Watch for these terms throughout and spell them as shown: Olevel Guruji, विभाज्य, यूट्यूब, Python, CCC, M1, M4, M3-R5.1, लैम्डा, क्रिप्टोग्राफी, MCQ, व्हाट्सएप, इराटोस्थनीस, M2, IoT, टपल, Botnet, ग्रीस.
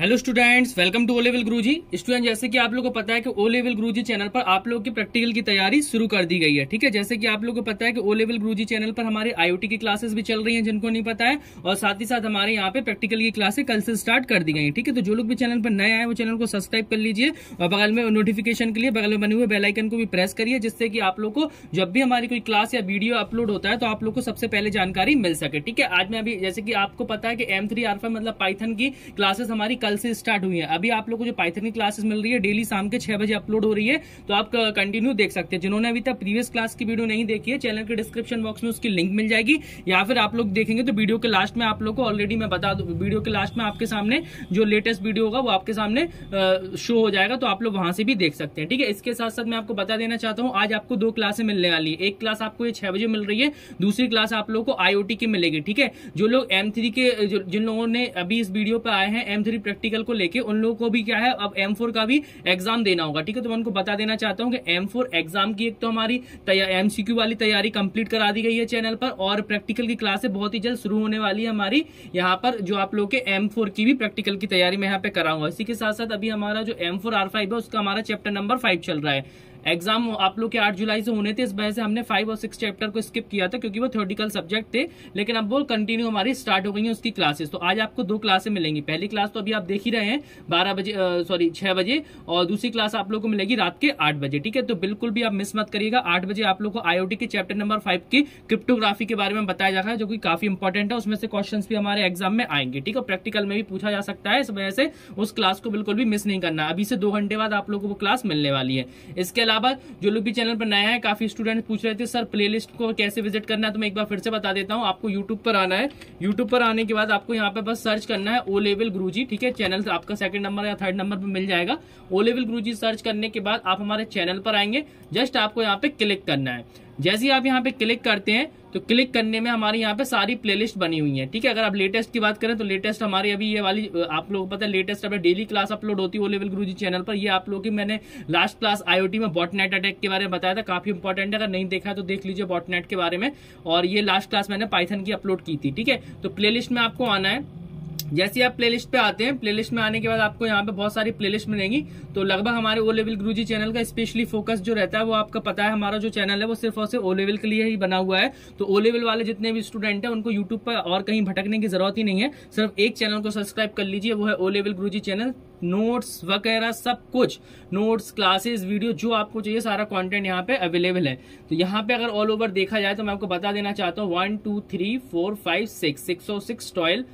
Hello students, welcome to O level Guruji. Student, जैसे कि आप लोग को पता है कि ओ लेवल गुरुजी चैनल पर आप लोग की प्रैक्टिकल की तैयारी शुरू कर दी गई है। ठीक है, जैसे कि आप लोग को पता है कि ओ लेवल गुरुजी चैनल पर हमारे आईओटी की क्लासेस भी चल रही हैं, जिनको नहीं पता है, और साथ ही साथ हमारे यहाँ पे प्रैक्टिकल की क्लासेस कल से स्टार्ट कर दी गई है। ठीक है, तो जो लोग भी चैनल पर नए आए वो चैनल को सब्सक्राइब कर लीजिए और बगल में नोटिफिकेशन के लिए बगल में बने हुए बेल आइकन को भी प्रेस करिए, जिससे कि आप लोग को जब भी हमारी कोई क्लास या वीडियो अपलोड होता है तो आप लोग को सबसे पहले जानकारी मिल सके। ठीक है, आज मैं अभी जैसे कि आपको पता है कि M3-R5 मतलब पाइथन की क्लासेस हमारी कल से स्टार्ट हुई है। अभी आप लोगों को जो पाइथन की क्लासेस मिल रही है डेली शाम के 6 बजे अपलोड हो रही है, तो आप कंटिन्यू देख सकते हैं। जिन्होंने अभी तक प्रीवियस क्लास की वीडियो नहीं देखी है, चैनल के डिस्क्रिप्शन बॉक्स में उसकी लिंक मिल जाएगी, या फिर आप लोग देखेंगे तो वीडियो के लास्ट में आप लोग को ऑलरेडी मैं बता दूं, वीडियो के लास्ट में आपके सामने जो लेटेस्ट वीडियो होगा वो आपके सामने शो हो जाएगा, तो आप लोग वहां से भी देख सकते हैं। ठीक है, इसके साथ साथ मैं आपको बता देना चाहता हूँ, आज आपको 2 क्लासें मिलने वाली है। एक क्लास आपको ये 6 बजे मिल रही है, दूसरी क्लास आप लोग को आईओटी की मिलेगी। ठीक है, जो लोग M3 के जिन लोगों ने अभी इस वीडियो पर आए हैं M3 प्रैक्टिकल को लेके, उन लोगों को भी क्या है अब M4 का भी एग्जाम देना होगा। ठीक है, तो मैं उनको बता देना चाहता हूं कि M4 एग्जाम की एक तो हमारी MCQ वाली तैयारी कंप्लीट करा दी गई है चैनल पर, और प्रैक्टिकल की क्लासें बहुत ही जल्द शुरू होने वाली है हमारी यहाँ पर, जो आप लोग के M4 की भी प्रैक्टिकल की तैयारी मैं यहाँ पे कराऊंगा। इसी के साथ साथ अभी हमारा जो M4-R5 है उसका हमारा चैप्टर नंबर 5 चल रहा है। एग्जाम आप लोग के 8 जुलाई से होने थे, इस वजह से हमने 5 और 6 चैप्टर को स्किप किया था, क्योंकि वो थ्योरेटिकल सब्जेक्ट थे, लेकिन अब वो कंटिन्यू हमारी स्टार्ट हो गई है उसकी क्लासेस। तो आज आपको 2 क्लासें मिलेंगी। पहली क्लास तो अभी आप देख ही रहे हैं 6 बजे, और दूसरी क्लास आप लोग को मिलेगी रात के 8 बजे। ठीक है, तो बिल्कुल भी आप मिस मत करिएगा। 8 बजे आप लोग को आईओटी के चैप्टर नंबर 5 की क्रिप्टोग्राफी के बारे में बताया जा रहा है, जो कि काफी इंपॉर्टेंट है। उसमें से क्वेश्चन भी हमारे एग्जाम में आएंगे, ठीक है, प्रैक्टिकल में भी पूछा जा सकता है। इस वजह से उस क्लास को बिल्कुल भी मिस नहीं करना। अभी से 2 घंटे बाद आप लोग को वो क्लास मिलने वाली है। इसके अलावा जो लोग भी चैनल पर नया है, काफी स्टूडेंट पूछ रहे थे सर प्लेलिस्ट को कैसे विजिट करना है, तो मैं एक बार फिर से बता देता हूं। आपको यूट्यूब पर आना है, यूट्यूब पर आने के बाद आपको यहाँ पे बस सर्च करना है ओ लेवल गुरुजी। ठीक है, चैनल आपका 2nd नंबर या 3rd नंबर पर मिल जाएगा। ओ लेवल गुरुजी सर्च करने के बाद आप हमारे चैनल पर आएंगे, जस्ट आपको यहाँ पे क्लिक करना है। जैसे ही आप यहाँ पे क्लिक करते हैं तो क्लिक करने में हमारे यहाँ पे सारी प्लेलिस्ट बनी हुई है। ठीक है, अगर आप लेटेस्ट की बात करें तो लेटेस्ट हमारी अभी ये वाली आप लोगों को पता है, लेटेस्ट अभी डेली क्लास अपलोड होती है ओ लेवल गुरुजी चैनल पर। ये आप लोगों की मैंने लास्ट क्लास आईओटी में बॉटनेट अटैक के बारे में बताया था, काफी इंपॉर्टेंट है, अगर नहीं देखा तो देख लीजिए बॉटनेट के बारे में। और ये लास्ट क्लास मैंने पाइथन की अपलोड की थी। ठीक है, तो प्लेलिस्ट में आपको आना है। जैसे आप प्लेलिस्ट पे आते हैं, प्लेलिस्ट में आने के बाद आपको यहाँ पे बहुत सारी प्लेलिस्ट मिलेंगी। तो लगभग हमारे ओ लेवल गुरुजी चैनल का स्पेशली फोकस जो रहता है वो आपका पता है, हमारा जो चैनल है वो सिर्फ और सिर्फ ओ लेवल के लिए ही बना हुआ है। तो ओ लेवल वाले जितने भी स्टूडेंट हैं उनको यूट्यूब पर और कहीं भटकने की जरूरत ही नहीं है, सिर्फ एक चैनल को सब्सक्राइब कर लीजिए, वो है O level Guruji channel. Notes वगैरह सब कुछ, नोट्स, क्लासेस, वीडियो, जो आपको चाहिए सारा कंटेंट यहाँ पे अवेलेबल है। तो यहाँ पे अगर ऑल ओवर देखा जाए तो मैं आपको बता देना चाहता हूँ 1, 2, 3, 4, 5, 6, 606 टॉयल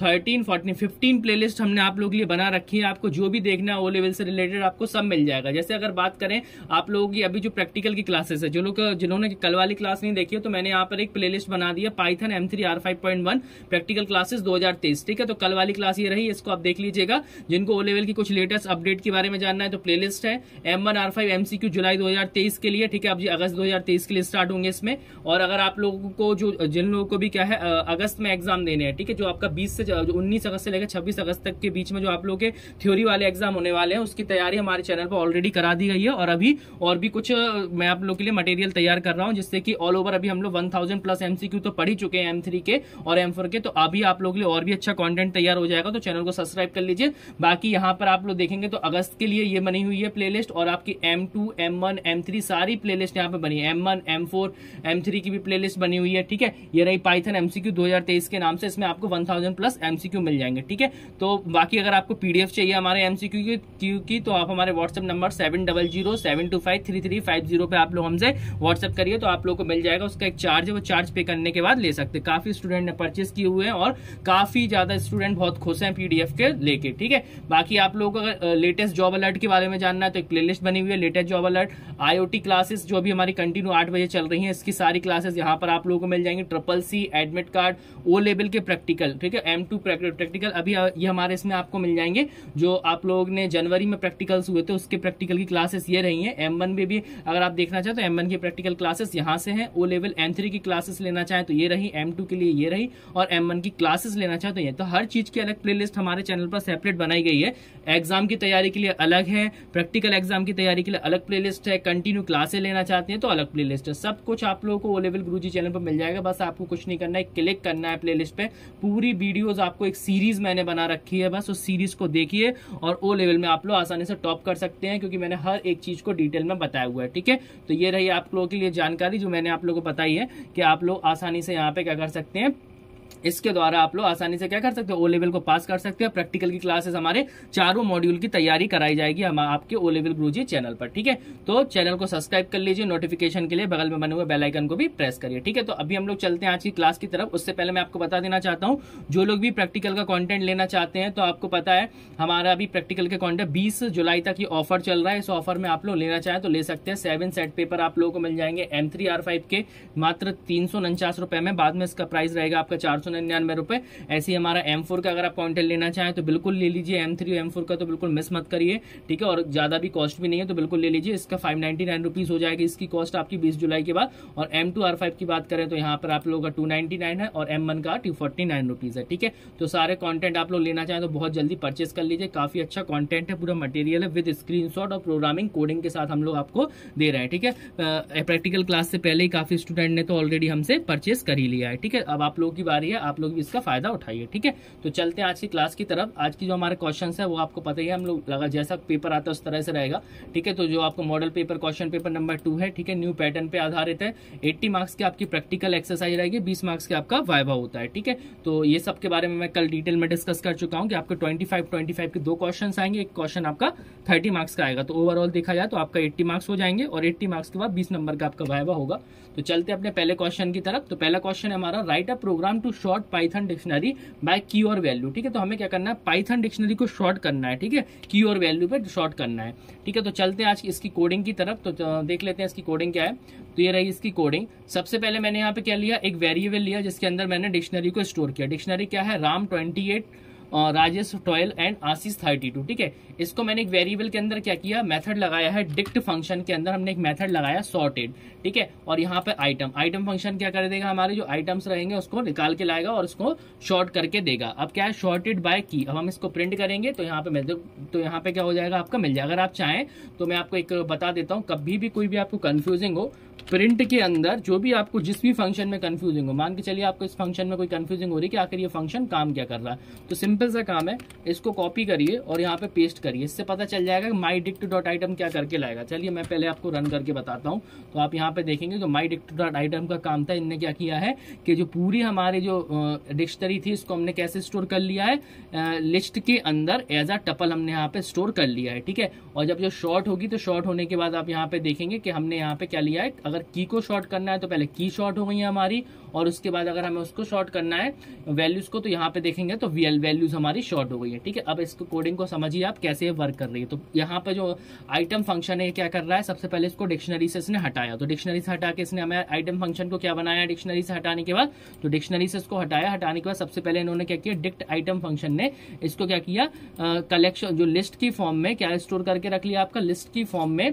13, 14, 15 प्लेलिस्ट हमने आप लोगों के लिए बना रखी है। आपको जो भी देखना है ओ लेवल से रिलेटेड आपको सब मिल जाएगा। जैसे अगर बात करें आप लोगों की अभी जो प्रैक्टिकल की क्लासेस है, जो लोग जिन्होंने कल वाली क्लास नहीं देखी है, तो मैंने यहाँ पर एक प्लेलिस्ट बना दी है पाइथन M3-R5.1 प्रैक्टिकल क्लासेस 2023। ठीक है, तो कल वाली क्लास ये रही, इसको आप देख लीजिएगा। जिनको ओ लेवल की कुछ लेटेस्ट अपडेट के बारे में जानना है तो प्लेलिस्ट है। M1 R5 MCQ जुलाई 2023 के लिए, ठीक है, अब जी अगस्त 2023 के लिए स्टार्ट होंगे इसमें। और अगर आप लोगों को जो जिन लोगों को भी क्या है अगस्त में एग्जाम देने हैं, ठीक है, जो आपका 19 अगस्त से लेकर 26 अगस्त तक के बीच में जो आप लोग के थ्योरी वाले एग्जाम होने वाले हैं, उसकी तैयारी हमारे चैनल पर ऑलरेडी करा दी गई है। और अभी और भी कुछ मैं आप लोग के लिए मटेरियल तैयार कर रहा हूं, जिससे कि ऑल ओवर अभी हम लोग 1000+ MCQ तो पढ़ ही चुके हैं M3 के और M4 के, तो अभी आप लोग के लिए और भी अच्छा कॉन्टेंट तैयार हो जाएगा। तो चैनल को सब्सक्राइब कर लीजिए। बाकी यहाँ पर आप लोग देखेंगे तो अगस्त के लिए ये बनी हुई है प्लेलिस्ट, और आपकी M2, M1, M3 सारी प्लेलिस्ट यहाँ पर बनी है। M1, M4, M3 की भी प्लेलिस्ट बनी हुई है। ठीक है, ये रही पाइथन MCQ 2023 के नाम से, इसमें आपको 1000+ MCQ मिल जाएंगे। ठीक है, तो बाकी अगर आपको पीडीएफ चाहिए हमारे MCQ की तो आप हमारे व्हाट्सएप नंबर 700-725-3350 पे आप लोग हमसे व्हाट्सएप करिए, तो आप लोग को मिल जाएगा। उसका एक चार्ज है, वो चार्ज पे करने के बाद ले सकते हैं। काफी स्टूडेंट ने परचेस किए हुए हैं और काफी ज्यादा स्टूडेंट बहुत खुश हैं पीडीएफ के लेके। ठीक है, बाकी आप लोग अगर लेटेस्ट जॉब अलर्ट के बारे में जानना है तो एक प्लेलिस्ट बनी हुई है latest job alert. IoT classes जो भी हमारी कंटिन्यू 8 बजे चल रही है, इसकी सारी क्लासेस यहाँ पर आप लोगों को मिल जाएंगी। CCC, admit card, O level के प्रैक्टिकल, ठीक है, M2 प्रैक्टिकल, अभी ये हमारे इसमें आपको मिल जाएंगे। जो आप लोग ने जनवरी में प्रैक्टिकल्स हुए थे उसके प्रैक्टिकल की क्लासेस ये रही हैं। M1 में भी अगर आप देखना चाहें तो M1 की प्रैक्टिकल क्लासेस यहाँ से हैं। ओ लेवल M3 की क्लासेस लेना चाहें तो ये रही, M2 के लिए ये रही, और M1 की क्लासेस लेना चाहें तो ये। तो हर चीज की अलग प्लेलिस्ट हमारे चैनल पर सेपरेट बनाई गई है। एग्जाम की तैयारी के लिए अलग है, प्रैक्टिकल एग्जाम की तैयारी के लिए अलग प्लेलिस्ट है, कंटिन्यू क्लासेस लेना चाहते हैं तो अलग प्लेलिस्ट है। सब कुछ आप लोगों को ओ लेवल गुरुजी चैनल पर मिल जाएगा। बस आपको कुछ नहीं करना है, क्लिक करना है प्लेलिस्ट पे, पूरी वीडियो वीडियोज आपको एक सीरीज मैंने बना रखी है, बस उस सीरीज को देखिए और ओ लेवल में आप लोग आसानी से टॉप कर सकते हैं, क्योंकि मैंने हर एक चीज को डिटेल में बताया हुआ है। ठीक है, तो ये रही आप लोगों के लिए जानकारी जो मैंने आप लोगों को बताई है कि आप लोग आसानी से यहाँ पे क्या कर सकते हैं, इसके द्वारा आप लोग आसानी से क्या कर सकते हो, ओ लेवल को पास कर सकते हैं। प्रैक्टिकल की क्लासेस हमारे चारों मॉड्यूल की तैयारी कराई जाएगी हम आपके ओ लेवल गुरुजी चैनल पर। ठीक है, तो चैनल को सब्सक्राइब कर लीजिए, नोटिफिकेशन के लिए बगल में बने हुए बेल आइकन को भी प्रेस करिए। ठीक है, तो अभी हम लोग चलते हैं आज की क्लास की तरफ। उससे पहले मैं आपको बता देना चाहता हूँ, जो लोग भी प्रैक्टिकल का कॉन्टेंट लेना चाहते हैं, तो आपको पता है हमारा अभी प्रैक्टिकल के कॉन्टेंट 20 जुलाई तक ये ऑफर चल रहा है। इस ऑफर में आप लोग लेना चाहें तो ले सकते हैं। 7 सेट पेपर आप लोगों को मिल जाएंगे M3R5 के मात्र 349 रुपए में। बाद में इसका प्राइस रहेगा आपका 499 रुपए। ऐसे ही हमारा M4 का अगर आप कंटेंट लेना चाहें तो बिल्कुल ले लीजिए। M3 M4 का तो बिल्कुल मिस मत करिए। ठीक है, और ज्यादा भी कॉस्ट भी नहीं है, तो बिल्कुल ले लीजिए। इसका 599 रुपीज हो जाएगी इसकी कॉस्ट आपकी 20 जुलाई के बाद। और M2R5 की बात करें तो यहाँ पर आप लोगों का 299 है और M1 का 249 रुपीज है। ठीक है, तो सारे कॉन्टेंट आप लोग लेना चाहें तो बहुत जल्दी परचेस कर लीजिए। काफी अच्छा कॉन्टेंट है, पूरा मटेरियल है विद स्क्रीनशॉट और प्रोग्रामिंग कोडिंग के साथ हम लोग आपको दे रहे हैं। ठीक है, प्रैक्टिकल क्लास से पहले ही काफी स्टूडेंट ने तो ऑलरेडी हमसे परचेस कर ही लिया है। ठीक है, अब आप लोगों की बारी है, आप लोग भी इसका फायदा उठाइए। ठीक है, तो चलते हैं आज की क्लास की तरफ। आज की जो हमारे क्वेश्चंस है वो आपको पता ही है, हम लोग लगा जैसा पेपर आता है उस तरह से रहेगा। ठीक है, तो जो आपको model paper question paper number 2 है, ठीक है, न्यू पैटर्न पे आधारित है। 80 मार्क्स की आपकी प्रैक्टिकल एक्सरसाइज रहेगी, 20 मार्क्स की आपका वाइवा होता है। ठीक है, तो ये सब के बारे में मैं कल डिटेल में डिस्कस कर चुका हूँ कि आपके 25-25 के 2 क्वेश्चन आएंगे, एक क्वेश्चन आपका 30 मार्क्स का आएगा। तो ओवरऑल देखा जाए तो आपका 80 मार्क्स हो जाएंगे और 80 मार्क्स के बाद 20 नंबर का आपका वाइवा होगा। तो चलते अपने पहले क्वेश्चन की तरफ। तो पहला क्वेश्चन है हमारा, write a program to sort Python dictionary by key और वैल्यू। ठीक है, तो हमें क्या करना है, पाइथन डिक्शनरी को शॉर्ट करना है। ठीक है, की और वैल्यू पे शॉर्ट करना है। ठीक है, तो चलते हैं आज इसकी कोडिंग की तरफ। तो देख लेते हैं इसकी कोडिंग क्या है। तो ये रही इसकी कोडिंग। सबसे पहले मैंने यहाँ पे क्या लिया, एक वेरिएबल लिया जिसके अंदर मैंने डिक्शनरी को स्टोर किया। डिक्शनरी क्या है, राम 28, राजेश 12 एंड आशीष 32। ठीक है, इसको मैंने एक वेरिएबल के अंदर क्या किया, मेथड लगाया है। डिक्ट फंक्शन के अंदर हमने एक मेथड लगाया सॉर्टेड। ठीक है, और यहाँ पे आइटम फंक्शन क्या कर देगा, हमारे जो आइटम्स रहेंगे उसको निकाल के लाएगा और उसको शॉर्ट करके देगा। अब क्या है, शॉर्टेड बाय की। अब हम इसको प्रिंट करेंगे तो यहाँ पे क्या हो जाएगा आपका, मिल जाएगा। अगर आप चाहें तो मैं आपको एक बता देता हूँ, कभी भी कोई भी आपको कन्फ्यूजिंग हो प्रिंट के अंदर, जो भी आपको जिस भी फंक्शन में कंफ्यूजिंग हो, मान के चलिए आपको इस फंक्शन में कोई कंफ्यूजिंग हो रही है कि आखिर ये फंक्शन काम क्या कर रहा है, तो सिंपल सा काम है, इसको कॉपी करिए और यहाँ पे पेस्ट करिए। इससे पता चल जाएगा कि माई डिक्ट डॉट आइटम क्या करके लाएगा। चलिए मैं पहले आपको रन करके बताता हूँ। तो आप यहाँ पे देखेंगे तो माई डिक्ट डॉट आइटम का काम था, इनने क्या किया है कि जो पूरी हमारी जो डिक्शनरी थी इसको हमने कैसे स्टोर कर लिया है, लिस्ट के अंदर एज अ टपल हमने यहाँ पे स्टोर कर लिया है। ठीक है, और जब जो शॉर्ट होगी तो शॉर्ट होने के बाद आप यहाँ पे देखेंगे कि हमने यहाँ पे क्या लिया है, अगर की को शॉर्ट करना है तो पहले की शॉर्ट हो गई है हमारी, और उसके बाद अगर हमें उसको शॉर्ट करना है वैल्यूज को, तो यहाँ पे देखेंगे तो वैल्यूज हमारी शॉर्ट हो गई है। ठीक है, अब इसको कोडिंग को समझिए आप कैसे वर्क कर रही है। तो यहाँ पे जो आइटम फंक्शन है क्या कर रहा है, सबसे पहले इसको डिक्शनरी से इसने हटाया। तो डिक्शनरी से हटा के इसने हमें आइटम फंक्शन को क्या बनाया, डिक्शनरी से हटाने के बाद, तो डिक्शनरी से इसको हटाया। हटाने के बाद सबसे पहले इन्होंने क्या किया, डिक्ट आइटम फंक्शन ने इसको क्या किया, कलेक्शन जो लिस्ट की फॉर्म में क्या स्टोर करके रख लिया आपका, लिस्ट की फॉर्म में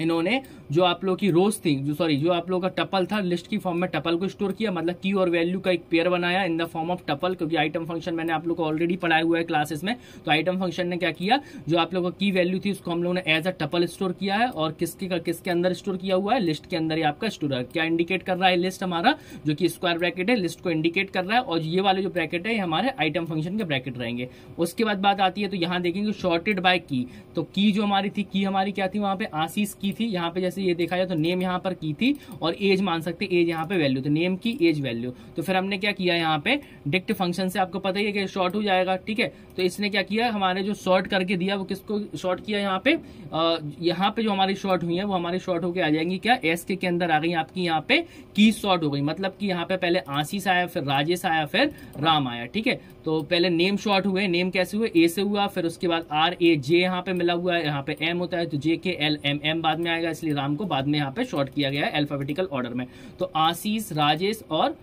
इन्होंने जो आप लोग की रोज थी, जो आप लोग का टपल था, लिस्ट की फॉर्म में टपल को स्टोर किया। मतलब की और वैल्यू का एक पेयर बनाया in the form of टपल, क्योंकि आइटम फंक्शन मैंने आप लोग को ऑलरेडी पढ़ाया हुआ है क्लासेस में। तो आइटम फंक्शन ने क्या किया, जो आप लोग का की वैल्यू थी उसको हम लोगों ने एज अ टपल स्टोर किया है, और किसके अंदर स्टोर किया हुआ है, लिस्ट के अंदर ही आपका स्टोर है। क्या इंडिकेट कर रहा है, लिस्ट हमारा जो कि स्क्वायर ब्रैकेट है, लिस्ट को इंडिकेट कर रहा है, और ये वाले जो ब्रैकेट है हमारे आइटम फंक्शन के ब्रैकेट रहेंगे। उसके बाद बात आती है तो यहाँ देखेंगे शॉर्टेड बाय की। तो की जो हमारी थी, की हमारी क्या थी वहाँ पे, आशीष की थी। यहाँ पे जैसे ये देखा जाए तो नेम यहाँ पर की थी और एज मान सकते, एज यहाँ पे वैल्यू, तो नेम की एज वैल्यू। तो फिर हमने क्या किया, यहाँ पे डिक्ट फंक्शन से आपको पता ही है कि शॉर्ट हो जाएगा। ठीक है, तो इसने क्या किया, हमारे जो शॉर्ट करके दिया वो किसको शॉर्ट किया, यहाँ पे जो हमारी शॉर्ट हुई है वो हमारी शॉर्ट होकर आ जाएंगी क्या, एस के अंदर आ गई आपकी यहाँ पे की शॉर्ट हो गई। मतलब कि यहाँ पे पहले आशीष आया, फिर राजेश आया, फिर राम आया। ठीक है, तो पहले नेम शॉर्ट हुए। नेम कैसे हुए, ए से हुआ, फिर उसके बाद आर ए जे यहाँ पे मिला हुआ है, यहाँ पे एम होता है तो जे के एल एम, एम बाद में आएगा इसलिए राम को बाद में यहाँ पे शॉर्ट किया गया है अल्फाबेटिकल ऑर्डर में। तो आशीष, राजेश और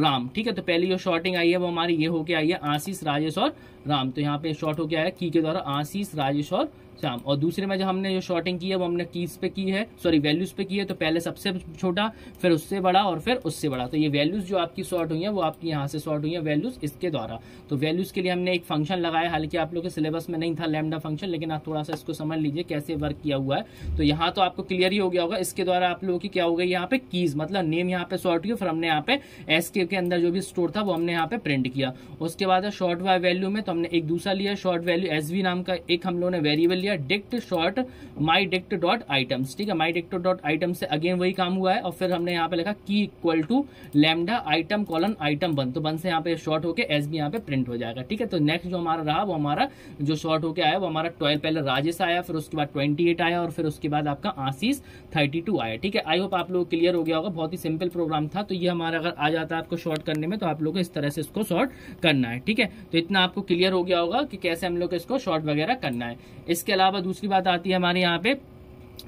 राम। ठीक है, तो पहली जो शॉर्टिंग आई है वो हमारी ये होके आई है आशीष, राजेश और राम। तो यहाँ पे शॉर्ट होके आया की के द्वारा आशीष, राजेश और शाम। और दूसरे में जो हमने जो शॉर्टिंग की है वो हमने कीज पे की है, सॉरी वैल्यूज पे की है। तो पहले सबसे छोटा, फिर उससे बड़ा और फिर उससे बड़ा। तो ये वैल्यूज जो आपकी शॉर्ट हुई है वो आपकी यहाँ से शॉर्ट हुई है वैल्यूज इसके द्वारा। तो वैल्यूज के लिए हमने एक फंक्शन लगाया, हालांकि आप लोग के सिलेबस में नहीं था लैम्डा फंक्शन, लेकिन आप थोड़ा सा इसको समझ लीजिए कैसे वर्क किया हुआ है। तो यहाँ तो आपको क्लियर ही हो गया होगा, इसके द्वारा आप लोगों की क्या हो गई यहाँ पे कीज, मतलब नेम यहाँ पे शॉर्ट हुई, फिर हमने यहाँ पे एसके के अंदर जो भी स्टोर था वो हमने यहाँ पे प्रिंट किया। उसके बाद शॉर्ट बाय वैल्यू में तो हमने एक दूसरा लिया शॉर्ट वैल्यू एसवी नाम का, एक हम लोगों ने वेरिएबल लिया dict sort my dict dot items, ठीक है। माई डिक्ट डॉट आइटम से अगेन वही काम हुआ है। और फिर हमने यहाँ पे लिखा key equal to लैम्डा item colon item one, तो वन से यहाँ पे शॉर्ट होकर एसवी यहाँ पे प्रिंट हो जाएगा, ठीक है। तो नेक्स्ट जो हमारा रहा वो हमारा जो शॉर्ट होकर आया वो हमारा 12, पहले राजेश आया, फिर उसके बाद 28 आया, और फिर उसके बाद आपका आशीष 32 आया, ठीक है। आई होप आप लोग क्लियर हो गया होगा, बहुत ही सिंपल प्रोग्राम था। तो ये हमारा अगर आ जाता है आपको शॉर्ट करने में तो आप लोग को इस तरह से इसको शॉर्ट करना है, ठीक है। तो इतना आपको क्लियर हो गया होगा कि कैसे हम लोग इसको शॉर्ट वगैरह करना है। इसके अलावा दूसरी बात आती है हमारे यहाँ पे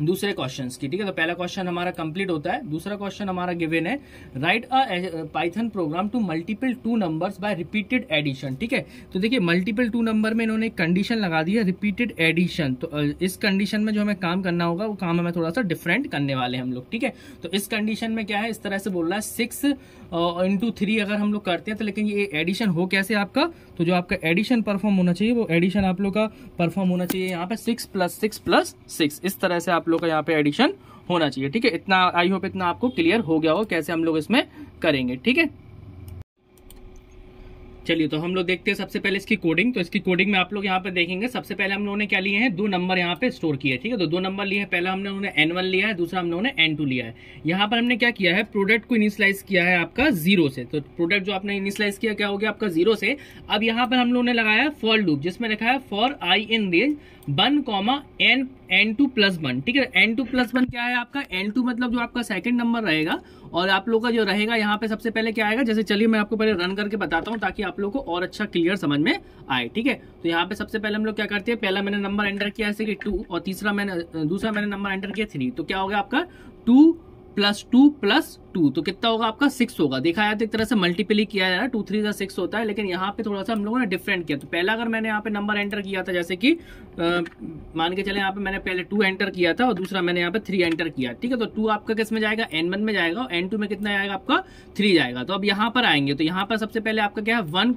दूसरे क्वेश्चंस की, ठीक है। तो पहला क्वेश्चन हमारा कंप्लीट होता है। दूसरा क्वेश्चन हमारा गिवन है write a Python program to multiple two numbers by repeated addition, ठीक है। तो देखिए मल्टीपल टू नंबर में इन्होंने कंडीशन लगा दी है रिपीटेड एडिशन। तो इस कंडीशन में जो हमें काम करना होगा वो काम हमें थोड़ा सा डिफरेंट करने वाले हम लोग, ठीक है। तो इस कंडीशन में क्या है, इस तरह से बोल रहा है 6 into 3 अगर हम लोग करते हैं तो, लेकिन ये एडिशन हो कैसे आपका, तो जो आपका एडिशन परफॉर्म होना चाहिए वो एडिशन आप लोग का परफॉर्म होना चाहिए यहाँ पे 6 + 6 + 6, इस तरह से आप लोग का यहाँ पे एडिशन होना चाहिए, ठीक है। इतना आई होप इतना आपको क्लियर हो गया होगा कैसे हम लोग इसमें करेंगे, ठीक है। चलिए तो हम लोग देखते हैं सबसे पहले इसकी कोडिंग। तो इसकी कोडिंग में आप लोग यहाँ पे देखेंगे सबसे पहले हम लोगों ने क्या लिए हैं, दो नंबर यहाँ पे स्टोर किए, ठीक है। तो दो नंबर लिए हैं, पहला हम लोगों ने N1 लिया है, दूसरा हम लोगों ने N2 लिया है। यहाँ पर हमने क्या किया है, प्रोडक्ट को इनिशियलाइज किया है आपका 0 से। तो प्रोडक्ट जो आपने इनिशियलाइज किया क्या हो गया आपका 0 से। अब यहाँ पर हम लोगों ने लगाया फॉर लूप, जिसमें रखा है for i in range 1, N2 + 1, ठीक है। N2 + 1 क्या है आपका, N2 मतलब जो आपका सेकंड नंबर रहेगा, और आप लोग का जो रहेगा यहाँ पे सबसे पहले क्या आएगा, जैसे चलिए मैं आपको पहले रन करके बताता हूँ ताकि आप लोग को और अच्छा क्लियर समझ में आए, ठीक है। तो यहाँ पे सबसे पहले हम लोग क्या करते हैं, पहला मैंने नंबर एंटर किया ऐसे कि 2, और दूसरा मैंने नंबर एंटर किया 3। तो क्या हो गया आपका 2 + 2 + 2, तो कितना होगा आपका 6 होगा। देखा जाए तो एक तरह से मल्टीप्लाई किया जा रहा है, 2 × 3 = 6 होता है, लेकिन यहाँ पे थोड़ा सा हम लोगों ने डिफरेंट किया। तो पहला अगर मैंने यहाँ पे नंबर एंटर किया था, जैसे कि मान के चले यहाँ पे मैंने पहले 2 एंटर किया था और दूसरा मैंने यहाँ पे 3 एंटर किया, ठीक है। तो 2 आपका किस में जाएगा, N1 में जाएगा, और N2 में कितना आएगा आपका 3 जाएगा। तो अब यहाँ पर आएंगे तो यहाँ पर सबसे पहले आपका क्या है 1,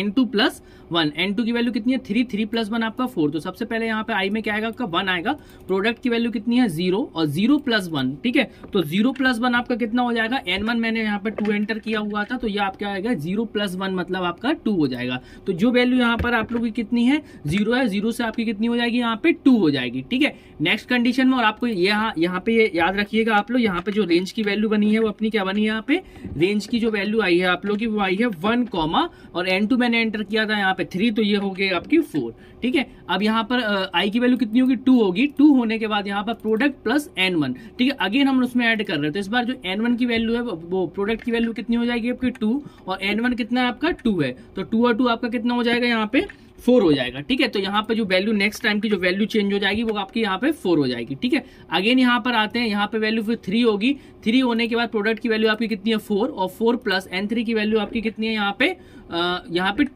N2 + 1, N2 की वैल्यू कितनी है 3, 3 + 1 आपका 4। तो सबसे पहले यहाँ पे आई में क्या आएगा आपका 1 आएगा। प्रोडक्ट की वैल्यू कितनी है 0, और 0 + 1, ठीक है। तो 0 + 1 आपका कितना हो जाएगा, N1 मैंने यहाँ पे 2 एंटर किया हुआ था, तो ये आपका आएगा 0 + 1 मतलब आपका 2 हो जाएगा। तो जो वैल्यू यहाँ पर आप लोगों की कितनी है 0 है, 0 से आपकी कितनी हो जाएगी यहाँ पे 2 हो जाएगी, ठीक है। नेक्स्ट कंडीशन में, और आपको यहाँ पे याद रखिएगा आप लोग, यहाँ पे जो रेंज की वैल्यू बनी है वो अपनी क्या बनी है, यहाँ पे रेंज की जो वैल्यू आई है आप लोग की वो आई है 1, और N2 मैंने एंटर किया था यहाँ पे 3, तो ये हो गई आपकी 4, ठीक है। अब यहाँ पर आई की वैल्यू कितनी होगी 2 होगी। 2 होने के बाद यहाँ पर प्रोडक्ट प्लस N1, ठीक है। अगेन हम उसमें ऐड कर रहे हैं, तो इस बार जो N1 की वैल्यू है वो प्रोडक्ट की वैल्यू कितनी हो जाएगी आपकी 2, और N1 कितना है आपका 2 है। तो 2 और 2 आपका कितना हो जाएगा यहाँ पे 4 हो जाएगा, ठीक है। तो यहाँ पे जो वैल्यू नेक्स्ट टाइम की जो वैल्यू चेंज हो जाएगी वो आपकी यहाँ पे 4 हो जाएगी, ठीक है। अगेन यहाँ पर आते हैं, यहाँ पे वैल्यू फिर 3 होगी। 3 होने के बाद प्रोडक्ट की वैल्यू आपकी कितनी है 4, और 4 + N3 की वैल्यू आपकी कितनी है यहाँ पे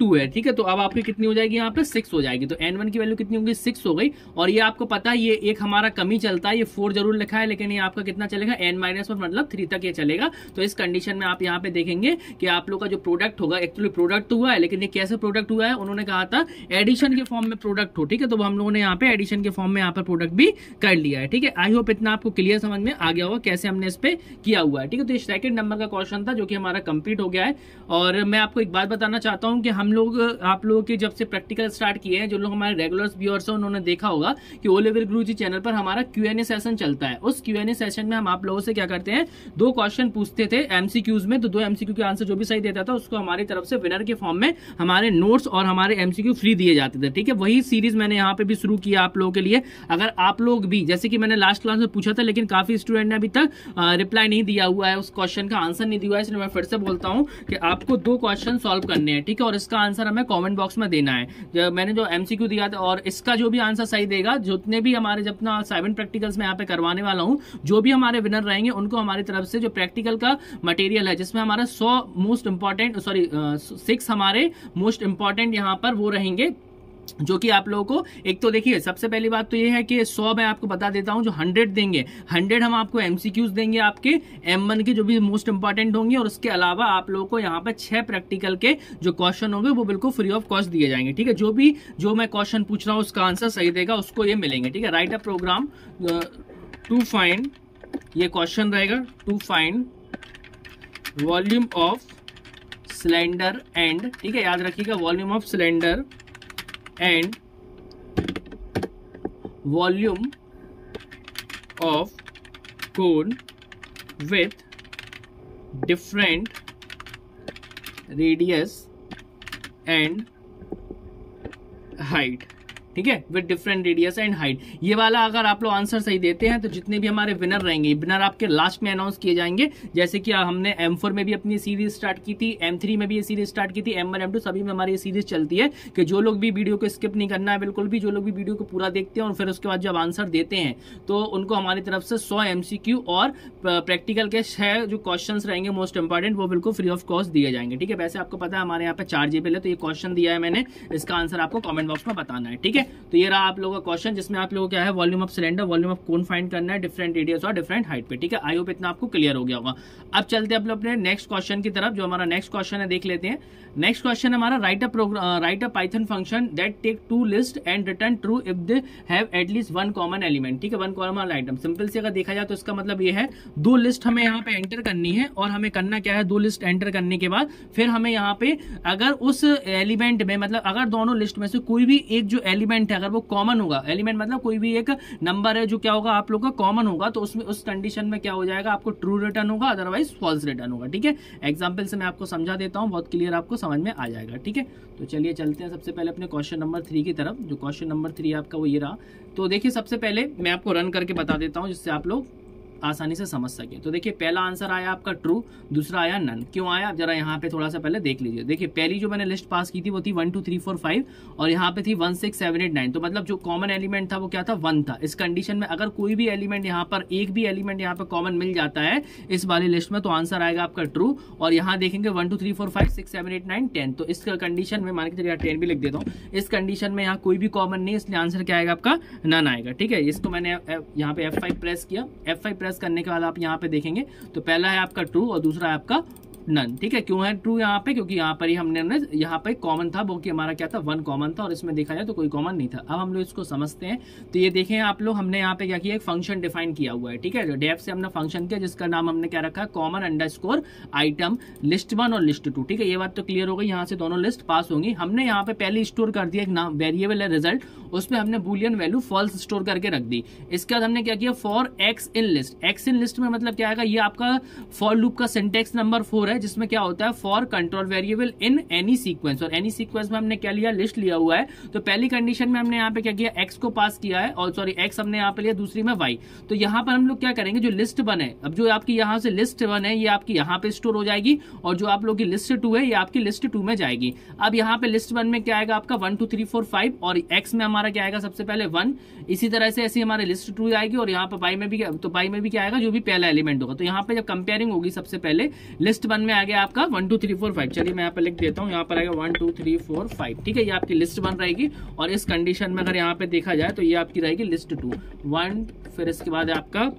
2 है, ठीक है। तो अब आपकी कितनी हो जाएगी यहाँ पे 6 हो जाएगी। तो N1 की वैल्यू कितनी होगी 6 हो गई। और ये आपको पता है ये एक हमारा कमी चलता है, ये 4 जरूर लिखा है लेकिन ये आपका कितना चलेगा N-1 मतलब 3 तक ये चलेगा। तो इस कंडीशन में आप यहाँ पे देखेंगे कि आप लोग का जो प्रोडक्ट होगा, एक्चुअली प्रोडक्ट तो हुआ है लेकिन ये कैसे प्रोडक्ट हुआ है, उन्होंने कहा था एडिशन के फॉर्म में प्रोडक्ट हो, ठीक है। तो हम लोगों ने यहाँ पे एडिशन के फॉर्म में यहाँ पर प्रोडक्ट भी कर लिया है, ठीक है। आई होप इतना आपको क्लियर समझ में आ गया होगा कैसे हमने इस पे किया हुआ है, ठीक है। तो ये सेकंड नंबर का क्वेश्चन था जो कि हमारा कंप्लीट हो गया है। और मैं आपको एक बात बताना चाहता हूँ कि हम लोग आप लोगों के जब से प्रैक्टिकल स्टार्ट किए हैं, जो लोग हमारे रेगुलर्स व्यूअर्स हैं उन्होंने देखा होगा कि ओ लेवल गुरुजी चैनल पर हमारा Q&A सेशन चलता है। उस Q&A सेशन में हम आप लोगों से क्या करते हैं, 2 क्वेश्चन पूछते थे MCQs में, तो 2 MCQ के आंसर जो भी सही देता था उसको हमारी तरफ से विनर के फॉर्म में हमारे नोट्स और हमारे MCQ फ्री दिए जाते थे, ठीक है। वही सीरीज मैंने यहाँ पे भी शुरू किया आप लोगों के लिए। अगर आप लोग भी, जैसे कि मैंने लास्ट क्लास में पूछा था लेकिन काफी स्टूडेंट ने अभी तक रिप्लाई नहीं दिया हुआ है, उस क्वेश्चन का आंसर नहीं दिया हुआ है, इसलिए मैं फिर से बोलता हूँ कि आपको 2 क्वेश्चन सॉल्व करने हैं, ठीक है। और इसका आंसर हमें कॉमेंट बॉक्स में देना है। मैंने जो MCQ दिया था और इसका जो भी आंसर सही देगा, जितने भी हमारे जितना 7 प्रैक्टिकल्स में यहाँ पे करवाने वाला हूँ, जो भी हमारे विनर रहेंगे उनको हमारी तरफ से जो प्रैक्टिकल का मटेरियल है जिसमें हमारा 6 हमारे मोस्ट इम्पॉर्टेंट यहाँ पर वो रहेंगे जो कि आप लोगों को, एक तो देखिए सबसे पहली बात तो ये है कि 100 मैं आपको बता देता हूं जो 100 देंगे, 100 हम आपको एमसीक्यूज देंगे आपके M1 के जो भी मोस्ट इंपॉर्टेंट होंगे, और उसके अलावा आप लोगों को यहाँ पर 6 प्रैक्टिकल के जो क्वेश्चन होंगे वो बिल्कुल फ्री ऑफ कॉस्ट दिए जाएंगे। ठीक है, जो मैं क्वेश्चन पूछ रहा हूँ उसका आंसर सही देगा उसको ये मिलेंगे। ठीक है, write a program to find, ये क्वेश्चन रहेगा, to find volume of cylinder and, ठीक है याद रखिएगा, volume of cylinder and volume of cone with different radius and height। ठीक है, with different radius and height. ये वाला अगर आप लोग आंसर सही देते हैं तो जितने भी हमारे विनर रहेंगे, विनर आपके लास्ट में अनाउंस किए जाएंगे। जैसे कि हमने M4 में भी अपनी सीरीज स्टार्ट की थी, M3 में भी ये सीरीज स्टार्ट की थी, M1 M2 सभी में हमारी ये सीरीज चलती है कि जो लोग भी वीडियो को स्किप नहीं करना है बिल्कुल भी, जो लोग भी वीडियो को पूरा देखते हैं और फिर उसके बाद जब आंसर देते हैं तो उनको हमारी तरफ से 100 MCQ और प्रैक्टिकल के 6 जो क्वेश्चन रहेंगे मोस्ट इंपॉर्टेंट वो बिल्कुल फ्री ऑफ कॉस्ट दिए जाएंगे। ठीक है, वैसे आपको पता है हमारे यहाँ पे चार्जेबल है, तो ये क्वेश्चन दिया है मैंने, इसका आंसर आपको कॉमेंट बॉक्स में बताना है। ठीक है, तो ये रहा आप लोगों का क्वेश्चन जिसमें आप लोगों को क्या है, volume of cylinder, volume of cone find करना है, डिफरेंट रेडियस और डिफरेंट हाइट पे। ठीक है, आई होप इतना आपको क्लियर हो गया होगा। अब चलते हैं अपने नेक्स्ट क्वेश्चन की तरफ, जो हमारा नेक्स्ट क्वेश्चन है देख लेते हैं। नेक्स्ट क्वेश्चन हमारा write a Python function that take two list and return true if they have at least one common element. ठीक है, वन कॉमन आइटम। सिंपल से अगर देखा जाए तो इसका मतलब ये है, दो लिस्ट हमें यहाँ पे एंटर करनी है, और हमें करना क्या है, दो लिस्ट एंटर करने के बाद फिर हमें यहाँ पे अगर उस एलिमेंट में, मतलब अगर दोनों लिस्ट में से कोई भी एक जो एलिमेंट है अगर वो कॉमन होगा, एलिमेंट मतलब कोई भी एक नंबर है जो क्या होगा आप लोग का कॉमन होगा, तो उसमें उस कंडीशन में क्या हो जाएगा, आपको ट्रू रिटर्न होगा, अदरवाइज फॉल्स रिटर्न होगा। ठीक है, एग्जांपल से मैं आपको समझा देता हूं, बहुत क्लियर आपको समझ में आ जाएगा। ठीक है, तो चलिए चलते हैं सबसे पहले अपने क्वेश्चन नंबर 3 की तरफ। जो क्वेश्चन नंबर 3 आपका वो ये रहा। तो देखिए सबसे पहले मैं आपको रन करके बता देता हूं जिससे आप लोग आसानी से समझ सके। तो देखिए पहला आंसर आया आपका ट्रू, दूसरा आया नन। क्यों आया आप जरा यहाँ पे थोड़ा सा पहले देख लीजिए। देखिए पहली जो मैंने लिस्ट पास की थी वो थी 1 2 3 4 5 और यहाँ पे थी 1 6 7 8 9, तो मतलब जो कॉमन एलिमेंट था वो क्या था, 1 था। इस कंडीशन में अगर कोई भी एलिमेंट यहाँ पर, एक भी एलिमेंट यहाँ पर कॉमन मिल जाता है इस वाली लिस्ट में, तो आंसर आएगा आपका ट्रू। और यहाँ देखेंगे 1 2 3 4 5 6 7 8 9 10, तो इस कंडीशन में मान के चलिए 10 भी लिख देता हूँ। इस कंडीशन में यहाँ कोई भी कॉमन नहीं, इसलिए आंसर क्या आएगा आपका, नन आएगा। ठीक है, इसको मैंने यहाँ पे F5 प्रेस किया, F5 करने के बाद आप यहां पे देखेंगे तो पहला है आपका ट्रू और दूसरा है आपका नन। ठीक है, क्यों है ट्रू यहाँ पे, क्योंकि यहाँ पर ही हमने यहाँ पे कॉमन था, वो कि हमारा क्या था, 1 कॉमन था, और इसमें देखा जाए तो कोई कॉमन नहीं था। अब हम लोग इसको समझते हैं। तो ये देखें आप लोग, हमने यहाँ पे क्या किया, एक फंक्शन डिफाइन किया हुआ है। ठीक है, डेफ से हमने फंक्शन किया जिसका नाम हमने क्या रखा है, कॉमन अंडरस्कोर आइटम लिस्ट 1 और लिस्ट 2। ठीक है, ये बात तो क्लियर हो गई, यहाँ से दोनों लिस्ट पास होंगी। हमने यहाँ पे पहले स्टोर कर दिया एक नाम वेरिएबल है रिजल्ट, उसमें हमने बुलियन वैल्यू फॉल्स स्टोर करके रख दी। इसके बाद हमने क्या किया, for x in list, x in list में मतलब क्या आएगा, ये आपका फॉर लूप का सिंटेक्स नंबर 4 है, जिसमें क्या होता है, for control variable in any sequence, और एनी सीक्वेंस में हमने क्या लिया, लिस्ट लिया हुआ है। तो पहली कंडीशन में हमने यहाँ पे क्या किया, एक्स को पास किया है, और सॉरी एक्स हमने यहाँ पे लिया, दूसरी में वाई। तो यहाँ पर हम लोग क्या करेंगे, जो लिस्ट 1 है, अब जो आपकी यहाँ से लिस्ट 1 है ये आपकी यहाँ पे स्टोर हो जाएगी, और जो आप लोग की लिस्ट 2 है ये आपकी लिस्ट 2 में जाएगी। अब यहाँ पे लिस्ट 1 में क्या आएगा आपका 1 2 3 4 5 और एक्स में हमारा क्या आएगा सबसे पहले 1, इसी तरह से ऐसे हमारे लिस्ट 2 आएगी, और यहाँ पर वाई में भी, तो वाई में भी क्या आएगा, जो भी पहला एलिमेंट होगा। तो यहाँ पे जब कंपेयरिंग होगी सबसे पहले लिस्ट 1 में आ गया आपका 1 2 3 4 5, चलिए मैं यहाँ पर लिख देता हूँ, यहाँ पर आएगा 1 2 3 4 5। ठीक है, ये आपकी लिस्ट 1 रहेगी, और इस कंडीशन में अगर यहाँ पे देखा जाए तो ये आपकी रहेगी लिस्ट 2, 1, फिर इसके बाद आपका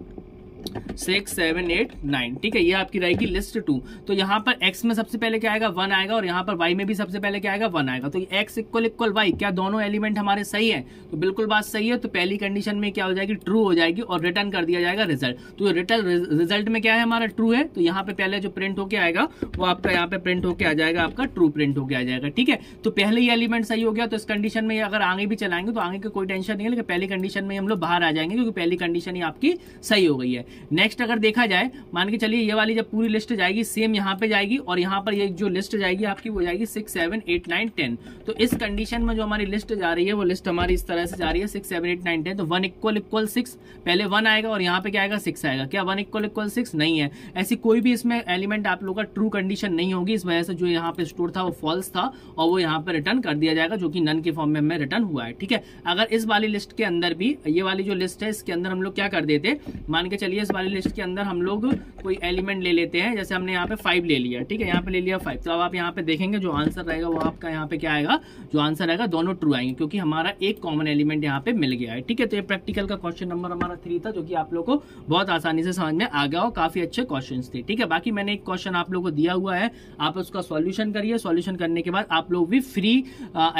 6 7 8 9। ठीक है, ये आपकी रहेगी लिस्ट 2। तो यहाँ पर x में सबसे पहले क्या आएगा, 1 आएगा, और यहाँ पर y में भी सबसे पहले क्या आएगा, 1 आएगा। तो x इक्वल इक्वल y, क्या दोनों एलिमेंट हमारे सही है, तो बिल्कुल बात सही है। तो पहली कंडीशन में क्या हो जाएगी, ट्रू हो जाएगी, और रिटर्न कर दिया जाएगा रिजल्ट। तो रिजल्ट में क्या है हमारा, ट्रू है, तो यहाँ पे पहले जो प्रिंट होके आएगा वो आपका यहाँ पे प्रिंट होके आ जाएगा, आपका ट्रू प्रिंट होके आ जाएगा। ठीक है, तो पहले ही एलिमेंट सही हो गया। तो इस कंडीशन में अगर आगे भी चलाएंगे तो आगे की कोई टेंशन नहीं है, लेकिन पहली कंडीशन में हम लोग बाहर आ जाएंगे क्योंकि पहली कंडीशन ही आपकी सही हो गई है। नेक्स्ट अगर देखा जाए, मान के चलिए ये वाली जब पूरी लिस्ट जाएगी सेम यहाँ पे जाएगी, और यहाँ पर ये जो लिस्ट जाएगी आपकी वो जाएगी 6 7 8 9 10। तो इस कंडीशन में जो हमारी लिस्ट जा रही है वो लिस्ट हमारी इस तरह से जा रही है 6 7 8 9 10। तो 1 इक्वल इक्वल 6, पहले 1 आएगा और यहाँ पे क्या आएगा, 6 आएगा। क्या 1 इक्वल इक्वल 6 नहीं है, ऐसी कोई भी इसमें एलिमेंट आप लोग का ट्रू कंडीशन नहीं होगी, इस वजह से जो यहाँ पे स्टोर था वो फॉल्स था, और वो यहाँ पे रिटर्न कर दिया जाएगा, जो कि नन के फॉर्म में हमें रिटर्न हुआ है। ठीक है, अगर इस वाली लिस्ट के अंदर भी, ये वाली जो लिस्ट है इसके अंदर हम लोग क्या कर देते, मान के चलिए प्रीवियस वाली लिस्ट के अंदर हम लोग कोई एलिमेंट ले लेते हैं। जैसे हमने यहाँ पे 5 ले लिया, ठीक है, यहाँ पे ले लिया 5। तो अब आप यहाँ पे देखेंगे जो आंसर रहेगा वो आपका यहाँ पे क्या आएगा, जो आंसर आएगा दोनों ट्रू आएंगे क्योंकि हमारा एक कॉमन एलिमेंट यहाँ पे मिल गया है। ठीक है, तो ये प्रैक्टिकल का क्वेश्चन नंबर हमारा 3 था जो कि आप लोग को बहुत आसानी से समझ में आ गया और काफी अच्छे क्वेश्चन थे। ठीक है, बाकी मैंने एक क्वेश्चन आप लोग को दिया हुआ है, आप उसका सोल्यूशन करिए। सोल्यूशन करने के बाद आप लोग भी फ्री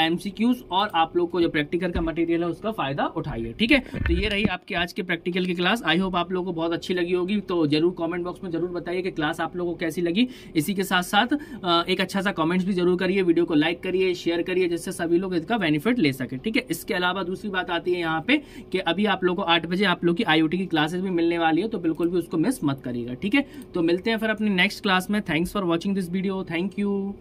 एमसीक्यूज और आप लोग को जो प्रैक्टिकल का मटेरियल है उसका फायदा उठाइए। ठीक है, तो ये रही आपकी आज के प्रैक्टिकल की क्लास। आई होप आप लोगों को बहुत अच्छी लगी होगी, तो जरूर कमेंट बॉक्स में जरूर बताइए कि क्लास आप लोगों को कैसी लगी। इसी के साथ साथ एक अच्छा सा कमेंट्स भी जरूर करिए, वीडियो को लाइक करिए, शेयर करिए, जिससे सभी लोग इसका बेनिफिट ले सके। ठीक है, इसके अलावा दूसरी बात आती है यहाँ पे कि अभी आप लोगों को 8 बजे आप लोग की IoT की क्लासेस भी मिलने वाली है, तो बिल्कुल भी उसको मिस मत करिएगा। ठीक है, तो मिलते हैं फिर अपनी नेक्स्ट क्लास में। Thanks for watching this video. Thank you.